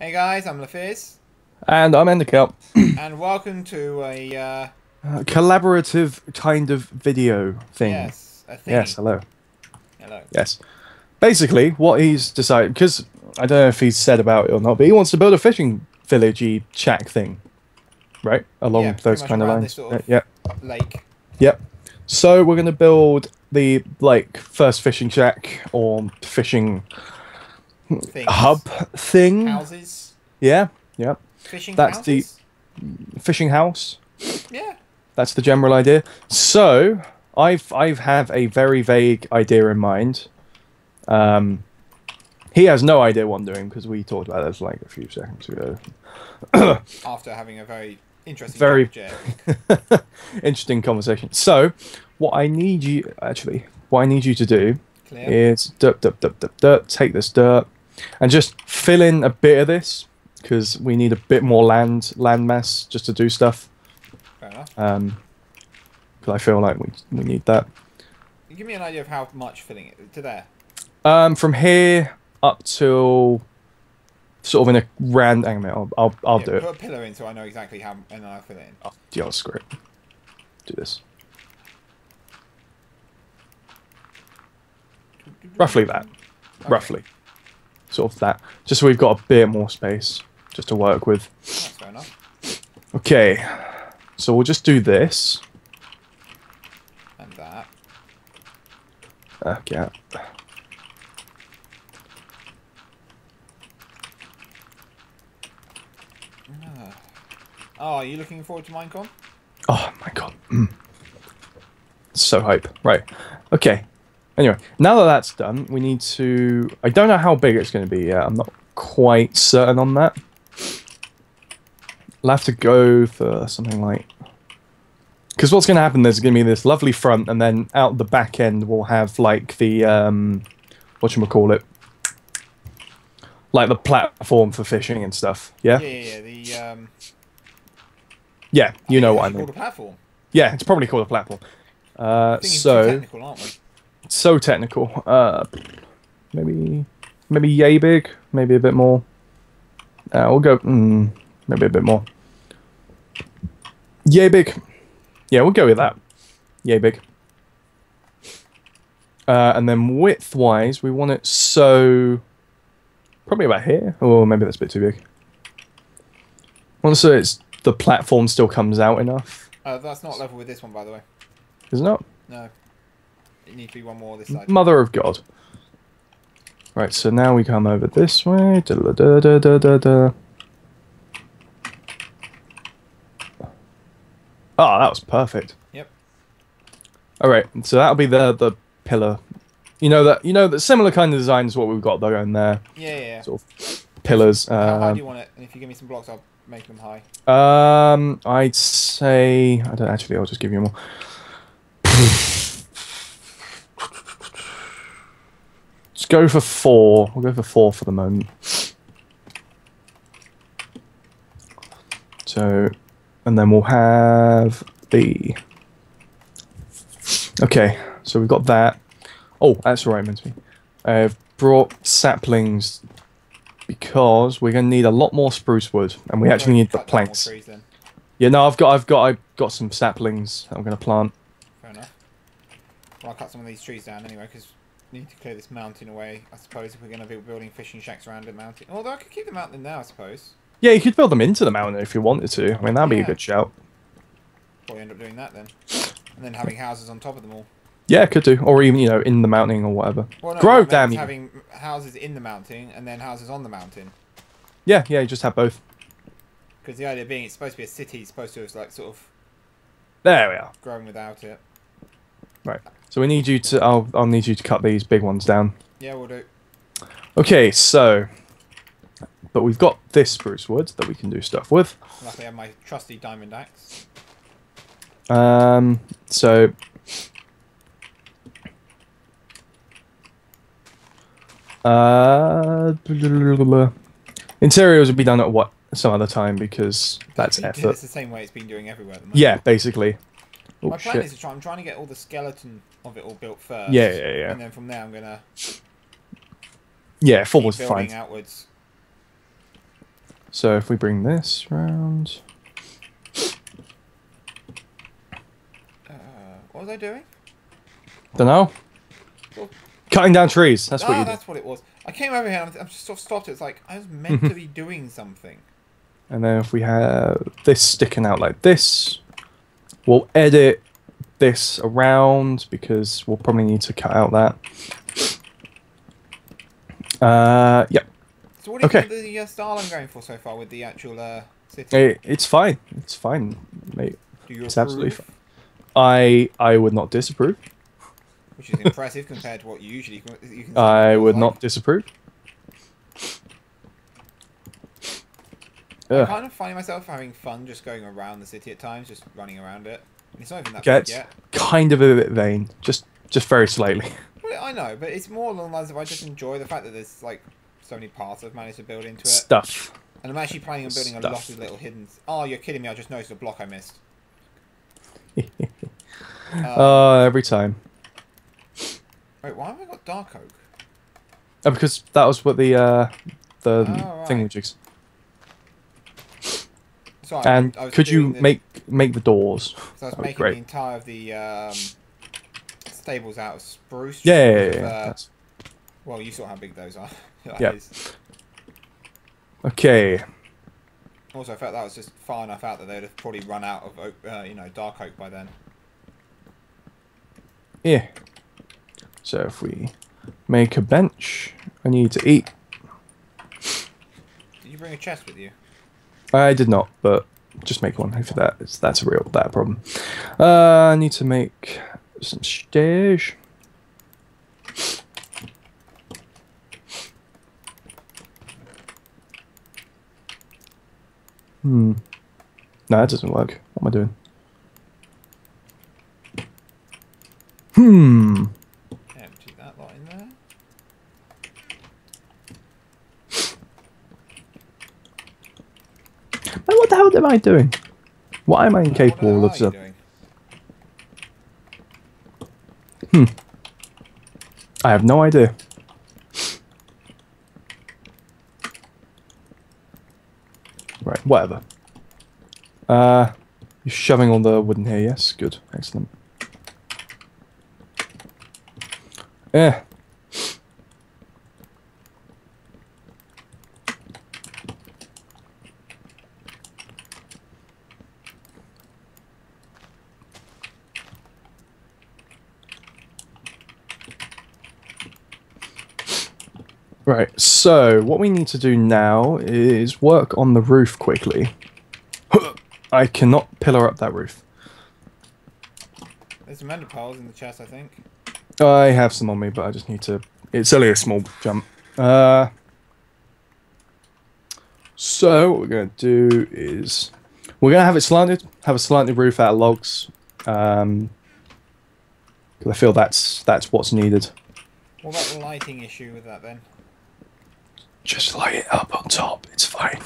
Hey guys, I'm La Phyzz. And I'm Ender Cow. And welcome to a collaborative kind of video thing. Yes, a thing. Yes, hello. Hello. Yes. Basically, what he's decided, because I don't know if he's said about it or not, but he wants to build a fishing villagey shack thing, right? Along those kind of lines. Sort of lake. Yep. So we're going to build the like first fishing shack or fishing hub thing. Houses. Yeah. Yeah. Fishing the fishing house. Yeah. That's the general idea. So I have a very vague idea in mind. He has no idea what I'm doing because we talked about this like a few seconds ago. After having a very interesting conversation. So what I need you to do is take this dirt and just fill in a bit of this, because we need a bit more landmass just to do stuff. Fair enough. Because I feel like we need that. Give me an idea of how much filling it to there. From here up till sort of in a random. Hang on a minute, I'll do it. Put a pillar in so I know exactly how, and I'll fill it in. Oh, yeah, screw it. Do this. Roughly that. Okay. Roughly. Sort of that. Just so we've got a bit more space just to work with. That's fair enough. Okay. So we'll just do this. And that. Okay. Oh, are you looking forward to Minecon? Oh, Minecon. Mm. So hype. Right. Okay. Anyway, now that that's done, we need to... I don't know how big it's going to be yet. I'm not quite certain on that. I'll have to go for something like... Because what's going to happen, there's going to be this lovely front, and then out the back end we'll have, like, the... whatchamacallit? Like, the platform for fishing and stuff, yeah? Yeah, the... Yeah, you know what I mean. It's called a platform. Yeah, it's probably called a platform. So... Too technical, aren't we? So technical. Maybe yay big, maybe a bit more. We'll go maybe a bit more. Yay big. Yeah, we'll go with that. Yay big. And then width wise, we want it so probably about here. Or maybe that's a bit too big. Also, it's the platform still comes out enough. That's not level with this one, by the way. Is it not? No. It needs to be one more this side. Mother of God. Right, so now we come over this way. Da -da -da -da -da -da -da. Oh, that was perfect. Yep. Alright, so that'll be the pillar. You know that similar kind of design is what we've got though in there. Yeah, yeah, yeah. Sort of pillars. How high do you want it? And if you give me some blocks, I'll make them high. I'd say I don't actually, I'll just give you more. Go for 4. We'll go for 4 for the moment. So, and then we'll have the... Okay, so we've got that. Oh, that's right, I meant to be. I've brought saplings because we're going to need a lot more spruce wood, and we actually need the planks. Trees, yeah, no, I've got some saplings that I'm going to plant. Fair enough. Well, I'll cut some of these trees down anyway, because... Need to clear this mountain away, I suppose, if we're going to be building fishing shacks around the mountain. Although I could keep the mountain there, I suppose. Yeah, you could build them into the mountain if you wanted to. I mean, that'd be a good shout. Probably end up doing that then. And then having houses on top of them all. Yeah, could do. Or even, you know, in the mountain or whatever. Well, no, Grow, damn you. Having houses in the mountain and then houses on the mountain. Yeah, yeah, you just have both. Because the idea being it's supposed to be a city, it's supposed to have, like, sort of... There we are. Growing without it. Right. So we need you to. I'll need you to cut these big ones down. Yeah, we'll do. Okay, so, but we've got this spruce wood that we can do stuff with. Luckily, I have my trusty diamond axe. So. Interiors would be done at some other time because that's effort. It's the same way it's been doing everywhere at the moment. Yeah, basically. Oh, my plan is to try. I'm trying to get all the skeleton of it all built first. Yeah, yeah, yeah. And then from there, I'm gonna. Yeah, forwards, fine. Outwards. So if we bring this round... what was I doing? Dunno. Well, cutting down trees. That's what you did. That's what it was. I came over here and I'm just sort of stopped. It's like, I was meant to be doing something. And then if we have this sticking out like this, we'll edit this around because we'll probably need to cut out that. Yep. So what do you think the style I'm going for so far with the actual city? It's fine. It's fine, mate. Do you approve? It's absolutely fine. I would not disapprove. Which is impressive compared to what you usually can I would not disapprove. I kind of find myself having fun just going around the city at times, just running around it. It's not even that big yet. Kind of a bit vain, just very slightly. Well, I know, but it's more along the lines of I just enjoy the fact that there's like so many parts I've managed to build into it. Stuff. And I'm actually planning on building a lot of little hidden... Oh, you're kidding me, I just noticed a block I missed. Every time. Wait, why have I got dark oak? Oh, because that was what the thingamajigs. Sorry, and could you make the doors? So I was making the entire of the stables out of spruce. Yeah. Well, you saw how big those are. Yeah. Okay. Also, I felt that was just far enough out that they'd have probably run out of oak, you know, dark oak by then. Yeah. So if we make a bench, I need to eat. Did you bring a chest with you? I did not, but just make one for that. That's a real bad problem. I need to make some stairs. No, that doesn't work. What am I doing? Empty that lot in there. Now, what the hell am I doing? Why am I incapable of something? I have no idea. Right, whatever. You're shoving all the wood in here, yes? Good, excellent. Yeah. Right, so what we need to do now is work on the roof quickly. I cannot pillar up that roof. There's some ender piles in the chest, I think. I have some on me, but I just need to... It's only a small jump. So what we're going to do is... We're going to have it slanted. Have a slanted roof out of logs. Because I feel that's what's needed. What about the lighting issue with that, then? Just light it up on top, it's fine.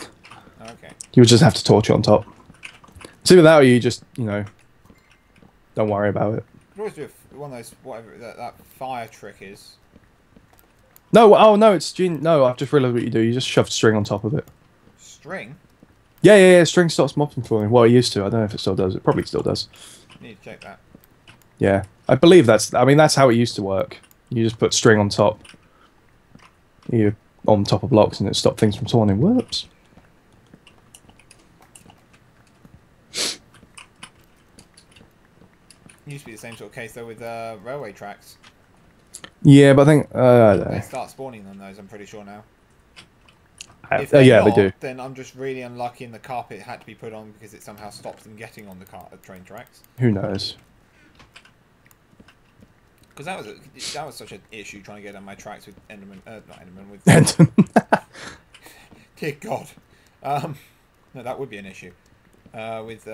Okay. You would just have to torch it on top. See, without you, just, you know, don't worry about it. You could always do one of those, whatever that fire trick is. No, oh no, it's genius. No, I've just realised what you do. You just shove string on top of it. String? Yeah. String stops mobs from falling. Well, it used to. I don't know if it still does. It probably still does. You need to check that. Yeah, I believe that's, I mean, that's how it used to work. You just put string on top. You on top of blocks and it stopped things from spawning. Whoops. It used to be the same sort of case though with railway tracks. Yeah, but I think I don't know. They start spawning on those, I'm pretty sure now. If they do. Then I'm just really unlucky and the carpet had to be put on because it somehow stopped them getting on the train tracks. Who knows? Because that was such an issue trying to get on my tracks with Enderman, not Enderman, with Enderman. Dear God, no, that would be an issue with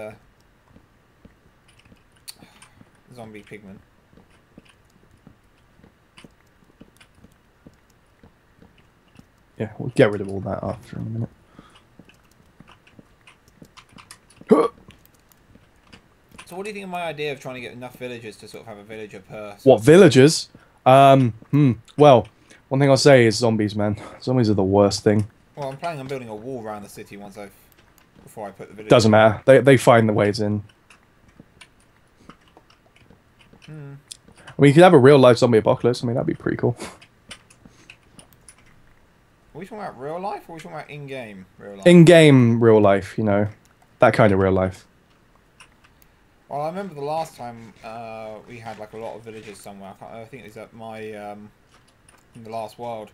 zombie Pikmin. Yeah, we'll get rid of all that after a minute. So what do you think of my idea of trying to get enough villagers to sort of have a villager per... What, villagers? Well, one thing I'll say is zombies, man. Zombies are the worst thing. Well, I'm planning on building a wall around the city once I've... before I put the village... Doesn't matter. They find the ways in. Hmm. I mean, you could have a real-life zombie apocalypse. I mean, that'd be pretty cool. Are we talking about real life, or are we talking about in-game real life? In-game real life, you know. That kind of real life. Well, I remember the last time we had, like, a lot of villagers somewhere. I think it was at my... in the last world.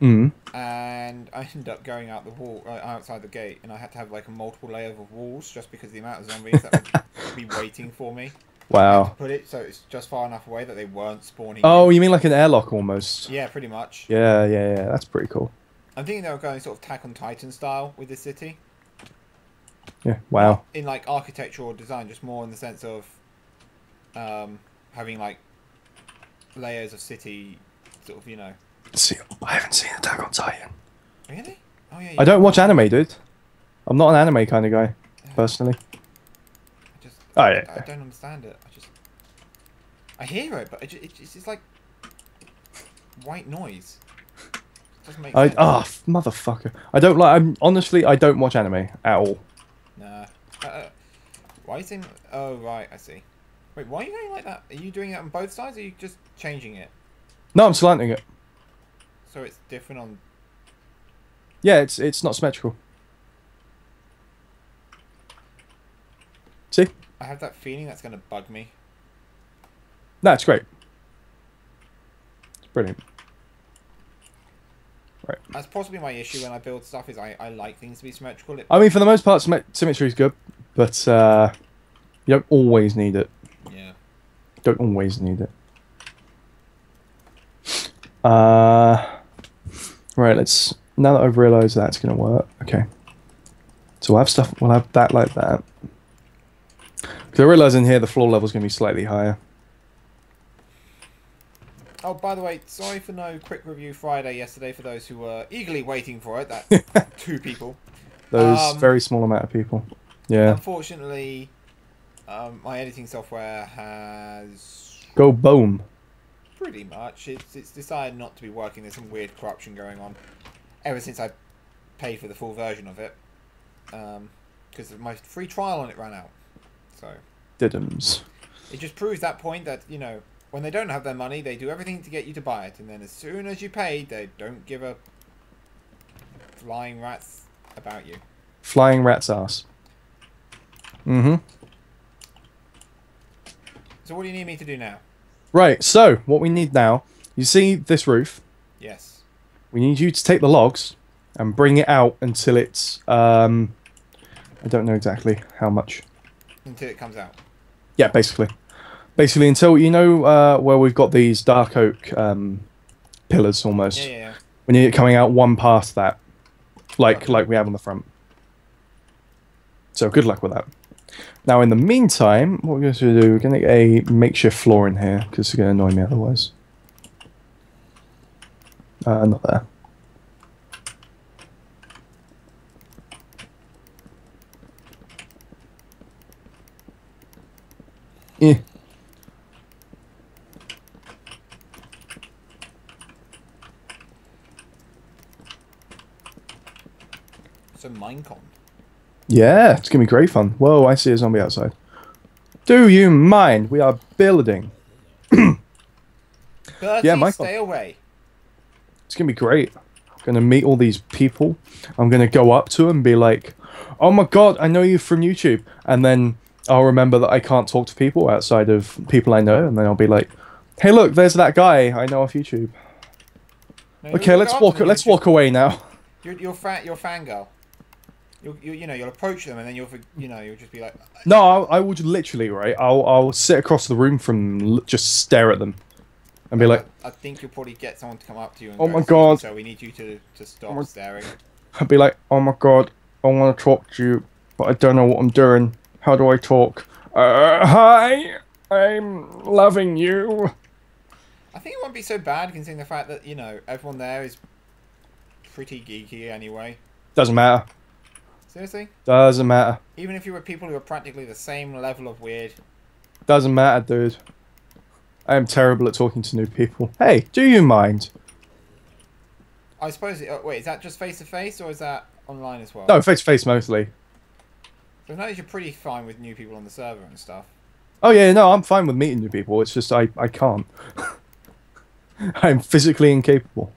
Mm. And I ended up going out the wall, outside the gate, and I had to have, like, a multiple layer of walls just because of the amount of zombies that would be waiting for me. Wow. To put it so it's just far enough away that they weren't spawning. Oh, you mean like an airlock almost? Yeah, pretty much. Yeah. That's pretty cool. I'm thinking they were going sort of Attack on Titan style with this city. Yeah. Wow. In like architectural design, just more in the sense of having like layers of city, sort of, you know. See, I haven't seen Attack on Titan. Really? Oh yeah. I don't watch anime, dude. I'm not an anime kind of guy, personally. Oh, yeah. I don't understand it. I hear it, but it's just like white noise. It doesn't make sense. Ah, motherfucker! I don't like. Honestly, I don't watch anime at all. Nah. Why are you saying? Oh right, I see. Wait, why are you going like that? Are you doing it on both sides, or are you just changing it? No, I'm slanting it. So it's different on. Yeah, it's not symmetrical. See? I have that feeling that's going to bug me. No, it's great. It's brilliant. Right. That's possibly my issue when I build stuff is I like things to be symmetrical. I mean, for the most part, symmetry is good, but you don't always need it. Yeah. Don't always need it. Right, let's... Now that I've realised that's going to work, okay. So we'll have stuff... We'll have that like that. Because I realise in here the floor level's going to be slightly higher. Oh, by the way, sorry for no quick review Friday yesterday for those who were eagerly waiting for it. That's two people. Those very small amount of people. Yeah. Unfortunately, my editing software has... Go boom. Pretty much. It's decided not to be working. There's some weird corruption going on ever since I paid for the full version of it. Because my free trial on it ran out. So, diddums. It just proves that point that, you know, when they don't have their money, they do everything to get you to buy it. And then as soon as you pay, they don't give a flying rat's about you. Flying rat's ass. Mm-hmm. So what do you need me to do now? Right, so what we need now, you see this roof? Yes. We need you to take the logs and bring it out until it's, I don't know exactly how much. Until it comes out. Yeah, basically. Basically until, you know, where we've got these dark oak pillars almost. Yeah. We need it coming out one past that. Like we have on the front. So good luck with that. Now in the meantime, what we're going to do, we're going to get a makeshift floor in here, because it's going to annoy me otherwise. Not there. Yeah. So Minecon. Yeah, it's gonna be great fun. Whoa, I see a zombie outside. Do you mind? We are building. Bertie, yeah, Minecon. Stay away. It's gonna be great. I'm gonna meet all these people. I'm gonna go up to them and be like, "Oh my god, I know you from YouTube," and then I'll remember that I can't talk to people outside of people I know, and then I'll be like, "Hey, look, there's that guy I know off YouTube." No, okay, let's walk away now. You're fangirl. You know, you'll approach them, and then you'll just be like. No, I would literally, right? I'll sit across the room from them, just stare at them, and be like. I think you'll probably get someone to come up to you. And oh my god! So we need you to stop staring. I'd be like, oh my god, I want to talk to you, but I don't know what I'm doing. How do I talk? Hi, I'm loving you. I think it won't be so bad considering the fact that, you know, everyone there is pretty geeky anyway. Doesn't matter. Seriously? Doesn't matter. Even if you were people who are practically the same level of weird. Doesn't matter, dude. I am terrible at talking to new people. Hey, do you mind? I suppose. Wait, is that just face to face or is that online as well? No, face to face mostly. So now you're pretty fine with new people on the server and stuff. Oh yeah, no, I'm fine with meeting new people. It's just I can't. I'm physically incapable.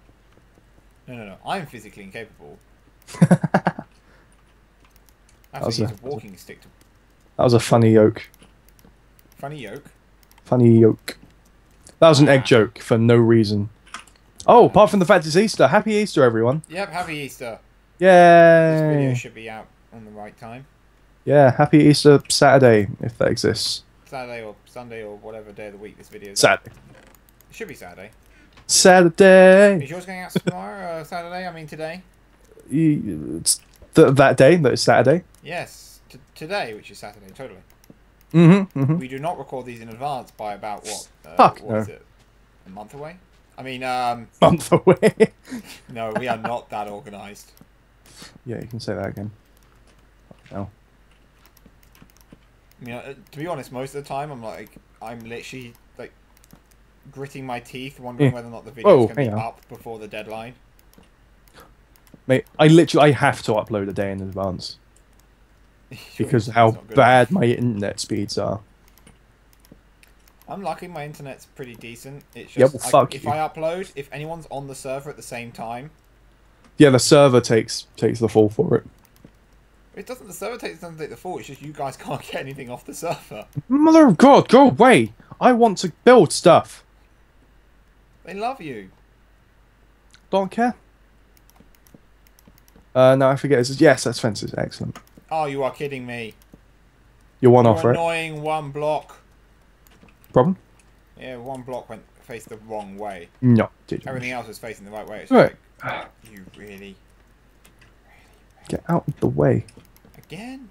No. I'm physically incapable. I have to use a walking stick to... That was a funny yoke. Funny yoke? Funny yoke. That was an egg joke for no reason. Oh, apart from the fact it's Easter. Happy Easter, everyone. Yep, happy Easter. Yay. This video should be out on the right time. Yeah, happy Easter Saturday, if that exists. Saturday or Sunday or whatever day of the week this video is. Saturday. It should be Saturday. Saturday. Is yours going out tomorrow? Saturday? I mean today? It's that day that is Saturday. Yes, today, which is Saturday, totally. Mm-hmm. We do not record these in advance by about, what? What is it? A month away? I mean, month away? No, we are not that organised. Yeah, you can say that again. No. I mean, to be honest, most of the time, I'm literally, like, gritting my teeth, wondering whether or not the video's going to be up before the deadline. Mate, I have to upload a day in advance. Because how bad my internet speeds are. I'm lucky my internet's pretty decent. It's just if I upload, if anyone's on the server at the same time. Yeah, the server takes the fall for it. It doesn't. The server doesn't take the fall. It's just you guys can't get anything off the server. Mother of God, go away! I want to build stuff. They love you. Don't care. No, I forget. Yes, that's fences. Excellent. Oh, you are kidding me. You're one off, right? Annoying one block. Problem? Yeah, one block faced the wrong way. No, did you? Everything else was facing the right way. It's right. Like, you really... Get out of the way. Again?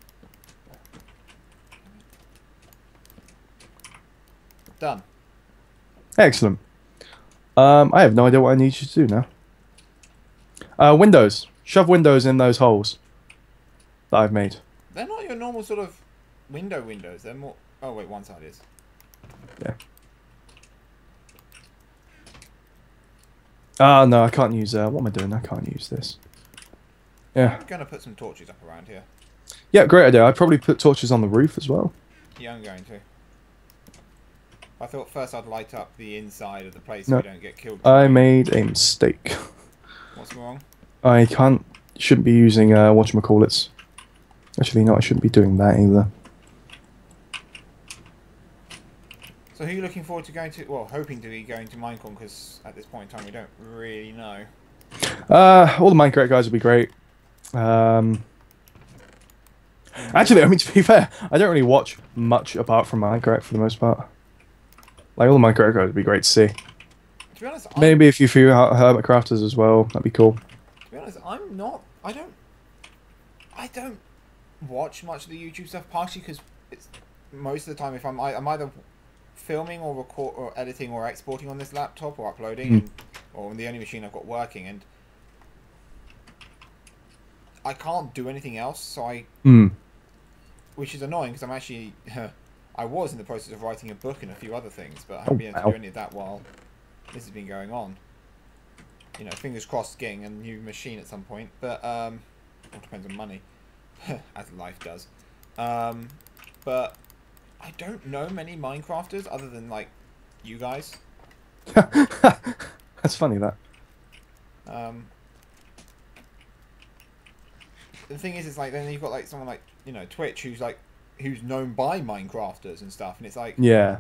Done. Excellent. I have no idea what I need you to do now. Windows. Shove windows in those holes that I've made. They're not your normal sort of windows. They're more... Oh, wait, one side is. Yeah. Ah, no, I can't use... what am I doing? I can't use this. Yeah. I'm going to put some torches up around here. Yeah, great idea. I'd probably put torches on the roof as well. Yeah, I'm going to. I thought first I'd light up the inside of the place so we don't get killed. I made a mistake. What's wrong? I can't... Shouldn't be using whatchamacallits. Actually, no, I shouldn't be doing that either. So who are you looking forward to going to... Well, hoping to be going to Minecon, because at this point in time we don't really know. All the Minecraft guys will be great. Actually, I mean, to be fair, I don't really watch much apart from Minecraft for the most part. Like, all the Minecraft guys would be great to see. To be honest, maybe a few hermit crafters as well. That'd be cool. To be honest, I'm not... I don't watch much of the YouTube stuff, partially because it's most of the time if I'm either filming or record or editing or exporting on this laptop or uploading or on the only machine I've got working, and I can't do anything else, so which is annoying because I'm actually I was in the process of writing a book and a few other things, but I haven't been able to do any of that while this has been going on. You know, fingers crossed getting a new machine at some point, but it all depends on money. As life does. But I don't know many Minecrafters other than, like, you guys. That's funny, that. The thing is, it's like, then you've got, like, someone like, you know, Twitch, who's known by Minecrafters and stuff, and it's like... Yeah.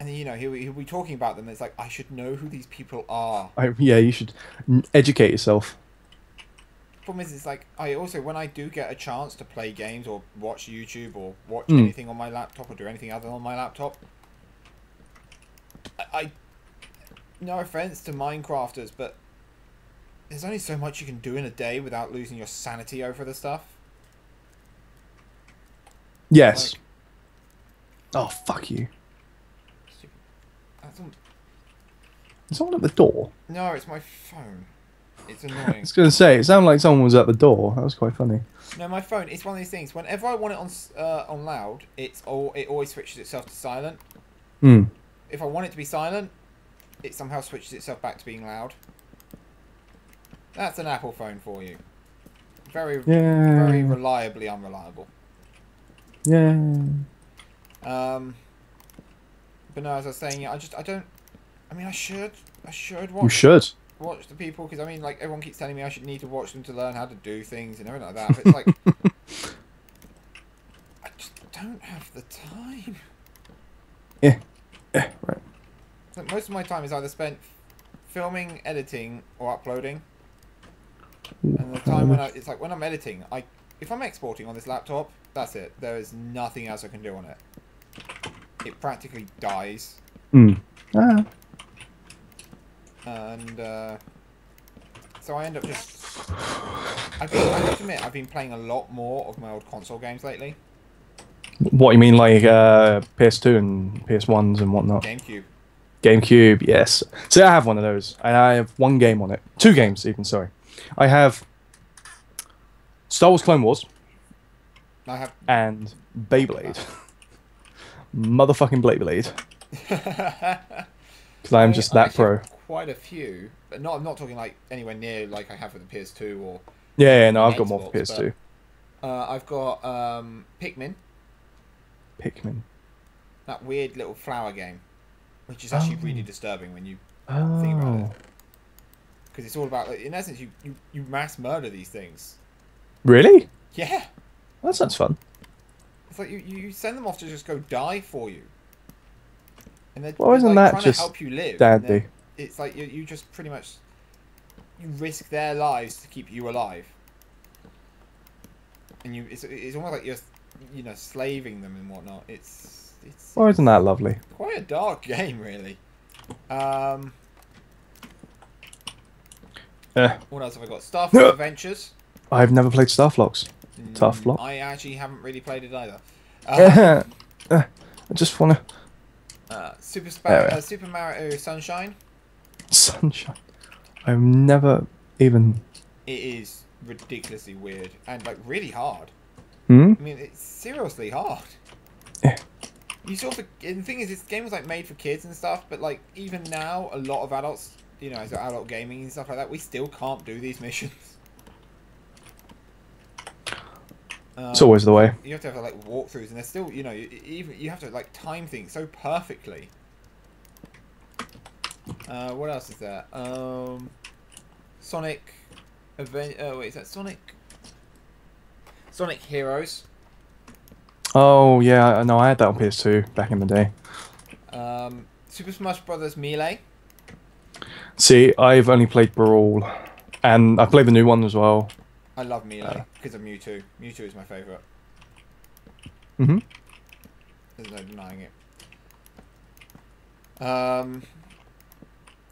And then, you know, he'll be talking about them, and it's like, I should know who these people are. Yeah, you should educate yourself. Problem is, it's like, I also, when I do get a chance to play games or watch YouTube or watch anything on my laptop or do anything other than on my laptop, I no offense to Minecrafters, but there's only so much you can do in a day without losing your sanity over the stuff. Yes. Like, oh, fuck you. Is someone at the door? No, it's my phone. It's annoying. I was going to say, it sounded like someone was at the door. That was quite funny. No, my phone, it's one of these things. Whenever I want it on loud, it always switches itself to silent. If I want it to be silent, it somehow switches itself back to being loud. That's an Apple phone for you. Very, very reliably unreliable. Yeah. But no, as I was saying, yeah, I don't. I mean, I should watch. You should watch the people, because I mean, like, everyone keeps telling me I should need to watch them to learn how to do things and everything like that. But it's like, I just don't have the time. Yeah. Yeah. Right. Like, most of my time is either spent filming, editing, or uploading. And the time when it's like when I'm editing, if I'm exporting on this laptop, that's it. There is nothing else I can do on it. It practically dies. Mm. Ah. And so I end up just. I have to admit, I've been playing a lot more of my old console games lately. What do you mean, like PS2 and PS1s and whatnot? GameCube. GameCube, yes. See, I have one of those. I have one game on it. Two games, even, sorry. I have Star Wars Clone Wars. I have and Beyblade. Motherfucking Beyblade. Because I'm just that pro. Quite a few, but not. I'm not talking like anywhere near like I have with the PS2 or. Yeah, no, I've got more for PS2. But, I've got Pikmin. Pikmin. That weird little flower game, which is actually really disturbing when you think about it. Because it's all about, like, in essence, you mass murder these things. Really? Yeah. Well, that sounds fun. It's like you send them off to just go die for you. And they're like, trying to help you live. Dandy. It's like you just pretty much you risk their lives to keep you alive. And it's almost like you're slaving them and whatnot. It's well, isn't that lovely? Quite a dark game, really. Yeah. What else have I got? Star Fox Adventures. I've never played Star Fox. I actually haven't really played it either. I just wanna. Super Mario Sunshine. Sunshine. I've never even. It is ridiculously weird and like really hard. Hmm? I mean, it's seriously hard. Yeah. You sort of. The thing is, this game was like made for kids and stuff, but like even now, a lot of adults. You know, as adult gaming and stuff like that, we still can't do these missions. It's always the way. You have to have like walkthroughs, and they're still, even you have to like time things so perfectly. What else is there? Sonic Heroes. Oh yeah, no, I had that on PS2 back in the day. Super Smash Bros. Melee. See, I've only played Brawl, and I played the new one as well. I love Melee because of Mewtwo. Mewtwo is my favourite. Mm-hmm. There's no denying it.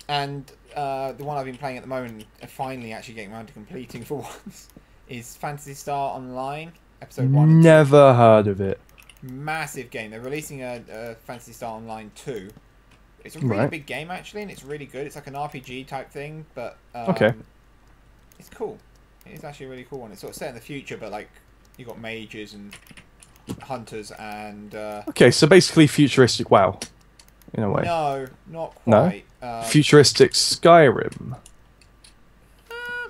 And the one I've been playing at the moment, finally actually getting around to completing for once, is Phantasy Star Online Episode 1. Never heard of it. Massive game. They're releasing a Phantasy Star Online 2. It's a really big game, actually, and it's really good. It's like an RPG type thing, but it's cool. It's actually a really cool one. It's sort of set in the future, but like you've got mages and hunters and... Okay, so basically futuristic WoW, in a way. No, not quite. No? Futuristic Skyrim?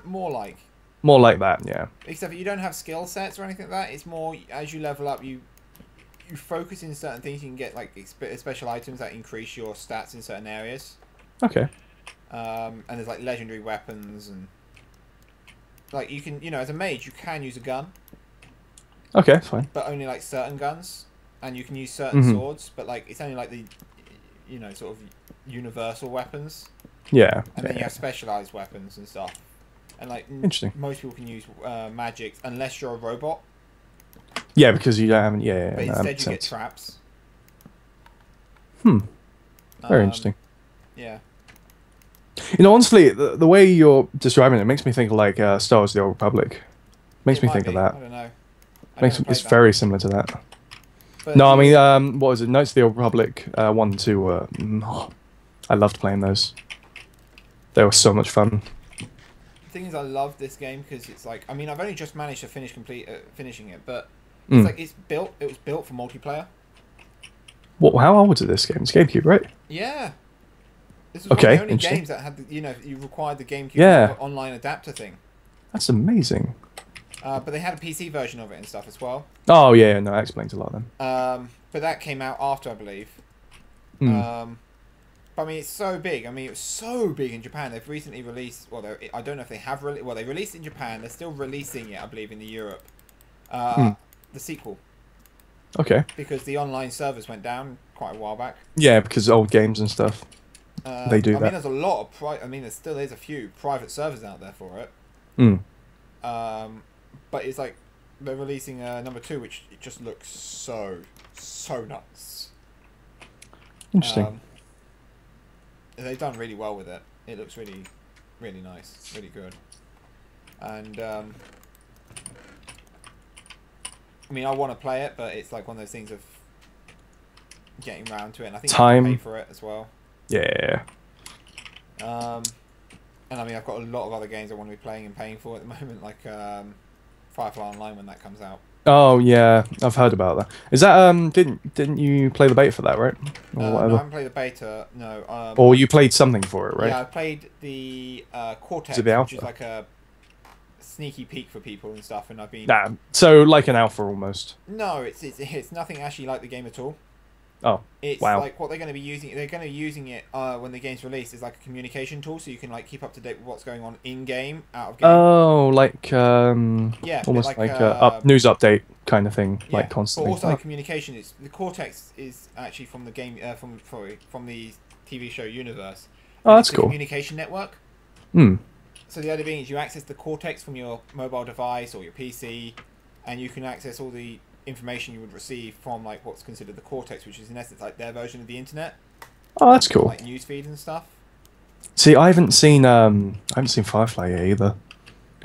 More like. More like that, yeah. Except you don't have skill sets or anything like that. It's more, as you level up, you focus in certain things, you can get like special items that increase your stats in certain areas. Okay. And there's like legendary weapons and like you can, as a mage, you can use a gun. Okay, fine. But only like certain guns, and you can use certain swords, but like it's only like the, sort of universal weapons. Yeah. And then you have specialized weapons and stuff. And like most people can use magic unless you're a robot. Yeah, because you don't have any... Yeah, but instead you get traps. Hmm. Very interesting. Yeah. Honestly, the way you're describing it makes me think like Star Wars: The Old Republic. Makes me think of that. I don't know. It's very similar to that. But no, I mean, what was it? Knights of the Old Republic 1 and 2 were... I loved playing those. They were so much fun. The thing is, I love this game because it's like... I mean, I've only just managed to finishing it, but... It's like it was built for multiplayer. How old is this game? It's GameCube, right? Yeah. This was one of the only games that had, you know, you required the GameCube online adapter thing. That's amazing. But they had a PC version of it and stuff as well. Oh yeah, no, that explains a lot then. But that came out after, I believe. But I mean, it's so big. I mean, it was so big in Japan. They've recently released. Well, I don't know if they have really. Well, they released it in Japan. They're still releasing it, I believe, in Europe. The sequel. Okay. Because the online servers went down quite a while back. Yeah, because old games and stuff. They do that. I mean, there's a lot of there still is a few private servers out there for it. But it's like they're releasing number 2, which it just looks so nuts. Interesting. They've done really well with it. It looks really, really nice, really good. And I mean, I want to play it, but it's like one of those things of getting round to it. And I think time pay for it as well. Yeah. And I mean, I've got a lot of other games I want to be playing and paying for at the moment, like Firefly Online when that comes out. Oh yeah, I've heard about that. Is that didn't you play the beta for that, right? Or whatever. No, I haven't played the beta. No. Or you played something for it, right? Yeah, I played the Cortex, which is like a sneaky peek for people and stuff. And I've been so like an alpha almost. No, it's nothing actually like the game at all. Oh, it's like what they're going to be using. They're going to be using it when the game's released is like a communication tool, so you can like keep up to date with what's going on in game, out of game. Oh, like yeah, almost like news update kind of thing, like constantly. But also like communication is the Cortex is actually from the game from the TV show universe. Oh, that's cool. Communication network. Hmm. So the idea being is you access the Cortex from your mobile device or your PC, and you can access all the information you would receive from like what's considered the Cortex, which is in essence like their version of the internet. Oh, that's cool. Like news feeds and stuff. See, I haven't seen Firefly yet either.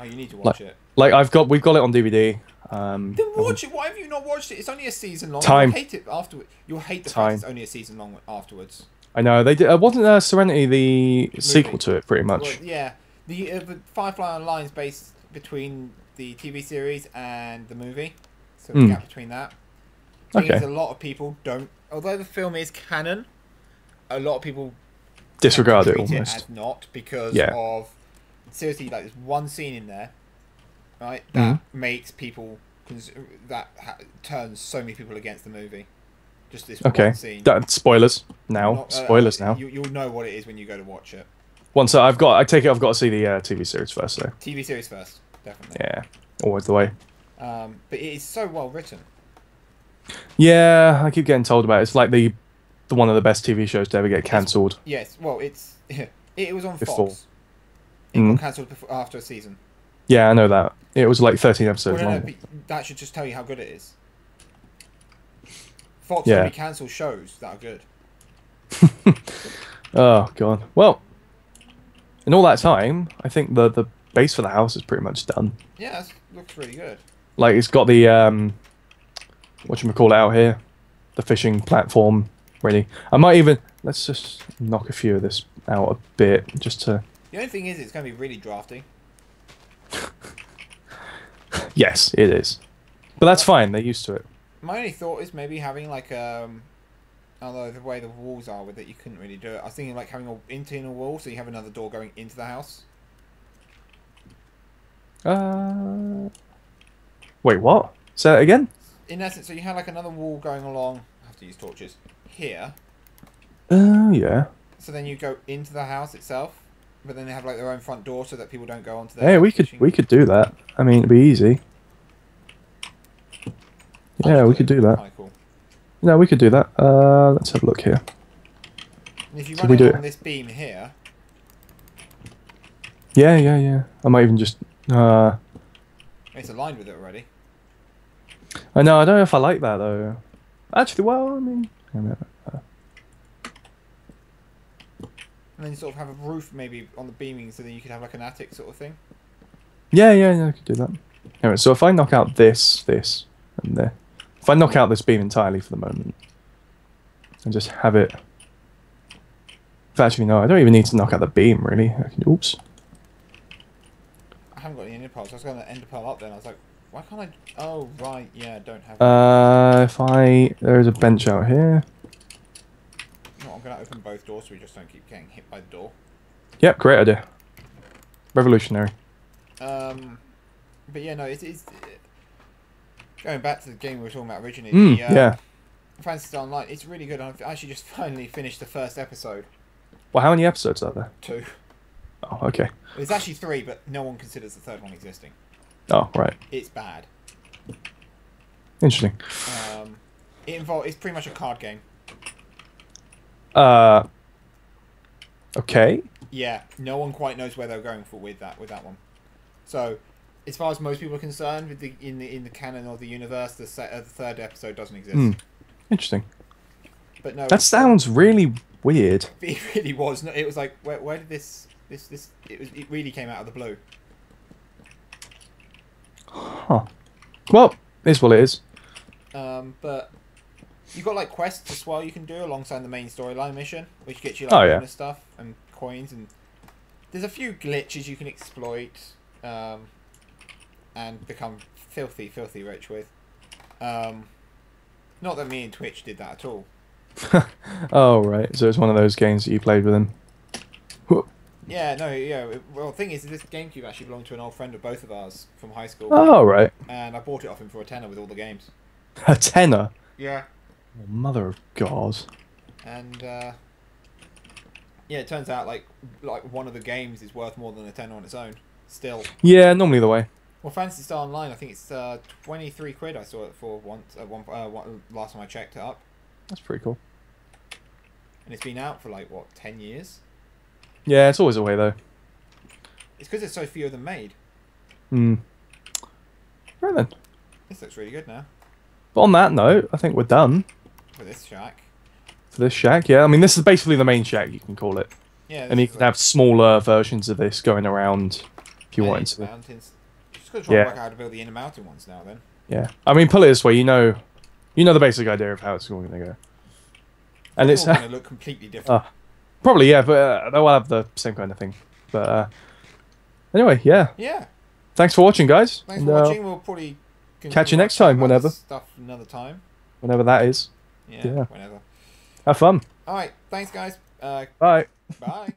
Oh, you need to watch it. Like we've got it on DVD. Then watch it. Why have you not watched it? It's only a season long. Time. You'll hate it afterwards. You'll hate the fact it's only a season long afterwards. I know they did. Wasn't Serenity the sequel to it, pretty much? Well, yeah, the Firefly Online is based between the TV series and the movie. So the gap between that. Okay. A lot of people don't. Although the film is canon, a lot of people disregard it almost. As not because of seriously like there's one scene in there, right? That makes people turns so many people against the movie. Just this one scene. Spoilers now. Spoilers now. You'll know what it is when you go to watch it. Once I take it. I've got to see the TV series first. So. TV series first, definitely. Yeah, always the way. But it is so well written. Yeah, I keep getting told about it. It's like the one of the best TV shows to ever get cancelled. Yes, well, it was on Fox. It got cancelled after a season. Yeah, I know that. It was like 13 episodes long. No, that should just tell you how good it is. Fox only cancels shows that are good. Oh god. Well, in all that time, I think the base for the house is pretty much done. Yeah, it looks really good. Like it's got the whatchamacallit out here, the fishing platform. Really, I might even let's just knock a few of this out a bit just to. The only thing is, it's going to be really drafty. Yes, it is, but that's fine. They're used to it. My only thought is maybe having like although the way the walls are with it, you couldn't really do it. I was thinking like having an internal wall, so you have another door going into the house. Wait, what? Say that again? In essence, so you have like another wall going along. I have to use torches here. Oh yeah. So then you go into the house itself, but then they have like their own front door so that people don't go onto their. Yeah, we could do that. I mean, it'd be easy. Yeah, we could do that. Michael. No, we could do that. Let's have a look here. And if you run along this beam here. Yeah. I might even just. It's aligned with it already. I know. I don't know if I like that though. Actually, well, I mean, and then you sort of have a roof maybe on the beaming, so then you could have like an attic sort of thing. Yeah, I could do that. Anyway, so if I knock out this, and there, if I knock out this beam entirely for the moment, and just have it. Actually, no, I don't even need to knock out the beam really. I can, oops. I haven't got any ender pearls. I was going to ender pearl up then. I was like, why can't I? Oh, right. Yeah, I don't have. If there is a bench out here. Not I'm going to open both doors so we just don't keep getting hit by the door. Yep, great idea. Revolutionary. But yeah, no, it's going back to the game we were talking about originally. Yeah. Phantasy Star Online, it's really good. I actually just finally finished the first episode. Well, how many episodes are there? 2. Oh, okay. There's actually 3, but no one considers the third one existing. Oh, right. It's bad. Interesting. It's pretty much a card game. Okay. Yeah, no one quite knows where they're going for with that one. So, as far as most people are concerned, with in the canon or the universe, the third episode doesn't exist. Interesting. But no, that sounds really weird. It really was. It was like, where did this? It really came out of the blue. Huh. Well, it's what it is. But you've got like quests as well you can do alongside the main storyline mission, which gets you like bonus stuff and coins, and there's a few glitches you can exploit and become filthy rich with. Not that me and Twitch did that at all. Oh, right. So it's one of those games that you played with him. Yeah, no, yeah. Well, the thing is, this GameCube actually belonged to an old friend of both of ours from high school. Oh, right. And I bought it off him for £10 with all the games. £10? Yeah. Oh, mother of God. And, yeah, it turns out, like one of the games is worth more than £10 on its own. Still. Yeah, normally the way. Well, Phantasy Star Online, I think it's 23 quid I saw it for once, last time I checked it up. That's pretty cool. And it's been out for, like, what, 10 years? Yeah, it's always away, though. It's because there's so few of them made. Hmm. Right, then. This looks really good now. But on that note, I think we're done. For this shack. For this shack, yeah. I mean, this is basically the main shack, you can call it. Yeah. And you can have smaller versions of this going around if you want to. Mountains. Just got to try and work out how to build the inner mountain ones now, then. Yeah. I mean, pull it this way, you know the basic idea of how it's going to go. And it's going to look completely different. Probably, yeah, but they'll have the same kind of thing. But anyway, yeah. Yeah. Thanks for watching, guys. Thanks for watching. We'll probably catch you next time, whenever. Stuff another time. Whenever that is. Yeah. Whenever. Have fun. All right. Thanks, guys. Bye. Bye.